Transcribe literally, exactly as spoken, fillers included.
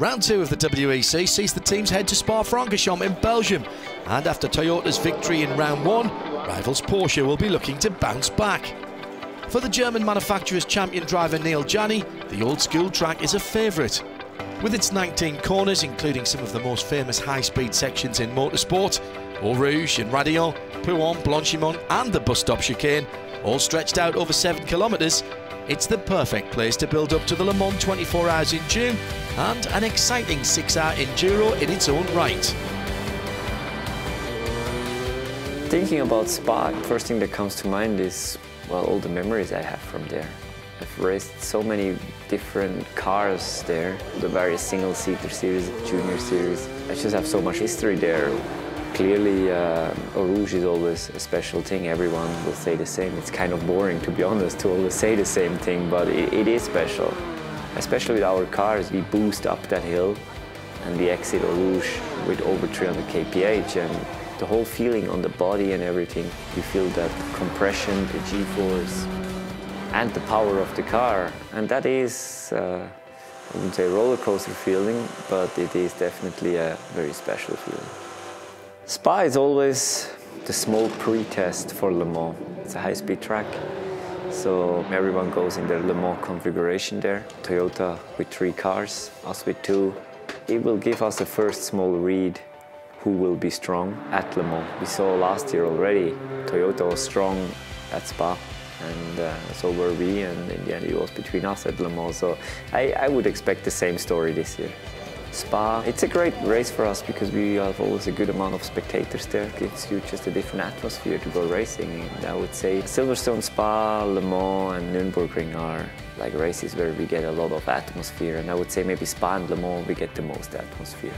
Round two of the W E C sees the teams head to Spa-Francorchamps in Belgium. And after Toyota's victory in round one, rivals Porsche will be looking to bounce back. For the German manufacturer's champion driver Neel Jani, the old-school track is a favourite. With its nineteen corners, including some of the most famous high-speed sections in motorsport, Eau Rouge and Radillon, Pouhon, Blanchimont and the bus stop chicane, all stretched out over seven kilometres, it's the perfect place to build up to the Le Mans twenty-four hours in June and an exciting six-hour enduro in its own right. Thinking about Spa, first thing that comes to mind is, well, all the memories I have from there. I've raced so many different cars there, the various single-seater series, junior series. I just have so much history there. Clearly, uh, Eau Rouge is always a special thing. Everyone will say the same. It's kind of boring, to be honest, to always say the same thing, but it, it is special. Especially with our cars, we boost up that hill and we exit Eau Rouge with over three hundred K P H. And the whole feeling on the body and everything, you feel that compression, the G-force, and the power of the car, and that is, uh, I wouldn't say roller coaster feeling, but it is definitely a very special feeling. Spa is always the small pre-test for Le Mans. It's a high-speed track, so everyone goes in their Le Mans configuration there. Toyota with three cars, us with two. It will give us a first small read who will be strong at Le Mans. We saw last year already, Toyota was strong at Spa. And uh, so were we, and in the end it was between us at Le Mans, so I, I would expect the same story this year. Spa, it's a great race for us because we have always a good amount of spectators there. It gives you just a different atmosphere to go racing, and I would say Silverstone, Spa, Le Mans and Nürnberg Ring are like races where we get a lot of atmosphere, and I would say maybe Spa and Le Mans we get the most atmosphere.